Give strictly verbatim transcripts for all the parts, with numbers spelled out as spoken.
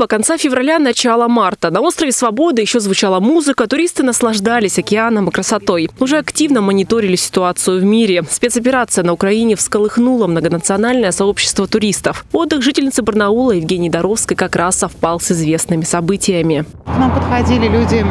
Куба конца февраля, начала марта. На острове Свободы еще звучала музыка, туристы наслаждались океаном и красотой. Уже активно мониторили ситуацию в мире. Спецоперация на Украине всколыхнула многонациональное сообщество туристов. Отдых жительницы Барнаула Евгении Доровской как раз совпал с известными событиями. К нам подходили люди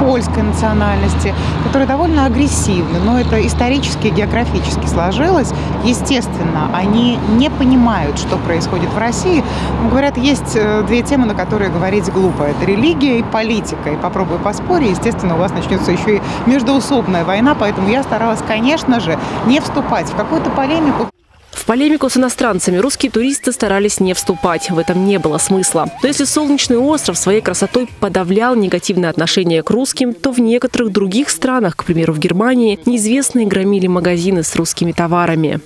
польской национальности, которые довольно агрессивны, но это исторически и географически сложилось. Естественно, они не понимают, что происходит в России. Но, говорят, есть две темы, на которые говорить глупо. Это религия и политика. И попробую поспорить, естественно, у вас начнется еще и междоусобная война, поэтому я старалась, конечно же, не вступать в какую-то полемику. В полемику с иностранцами русские туристы старались не вступать. В этом не было смысла. Но если солнечный остров своей красотой подавлял негативное отношение к русским, то в некоторых других странах, к примеру, в Германии, неизвестные громили магазины с русскими товарами.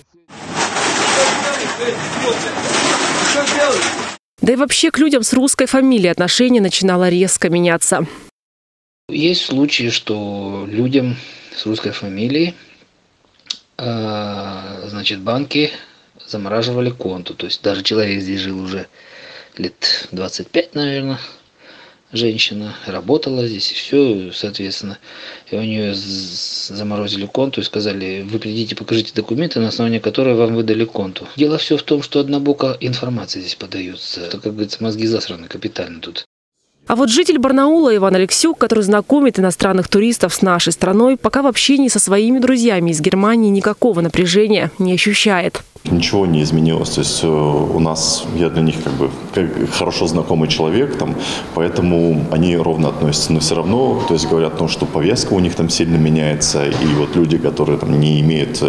Да и вообще к людям с русской фамилией отношение начинало резко меняться. Есть случаи, что людям с русской фамилией значит, банки замораживали конту. То есть даже человек здесь жил уже лет двадцать пять, наверное, женщина, работала здесь и все, соответственно. И у нее заморозили конту и сказали: вы придите, покажите документы, на основании которых вам выдали конту. Дело все в том, что однобоко информация здесь подается. Это, как говорится, мозги засраны капитально тут. А вот житель Барнаула Иван Алексюк, который знакомит иностранных туристов с нашей страной, пока в общении со своими друзьями из Германии никакого напряжения не ощущает. Ничего не изменилось. То есть у нас, я для них как бы как хорошо знакомый человек, там, поэтому они ровно относятся. Но все равно, то есть говорят о том, что повестка у них там сильно меняется. И вот люди, которые там не имеют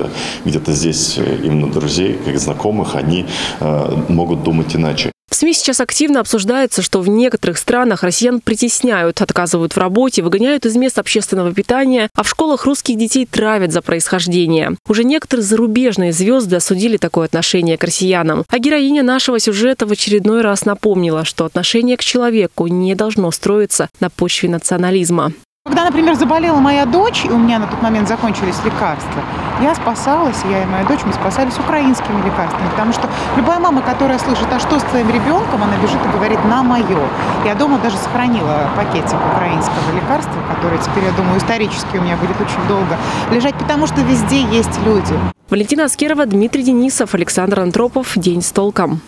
где-то здесь именно друзей, как знакомых, они э, могут думать иначе. В СМИ сейчас активно обсуждается, что в некоторых странах россиян притесняют, отказывают в работе, выгоняют из мест общественного питания, а в школах русских детей травят за происхождение. Уже некоторые зарубежные звезды осудили такое отношение к россиянам. А героиня нашего сюжета в очередной раз напомнила, что отношение к человеку не должно строиться на почве национализма. Когда, например, заболела моя дочь, и у меня на тот момент закончились лекарства, я спасалась, я и моя дочь, мы спасались украинскими лекарствами. Потому что любая мама, которая слышит, а что с твоим ребенком, она бежит и говорит: на мое. Я дома даже сохранила пакетик украинского лекарства, которое теперь, я думаю, исторически у меня будет очень долго лежать, потому что везде есть люди. Валентина Аскерова, Дмитрий Денисов, Александр Антропов. День с толком.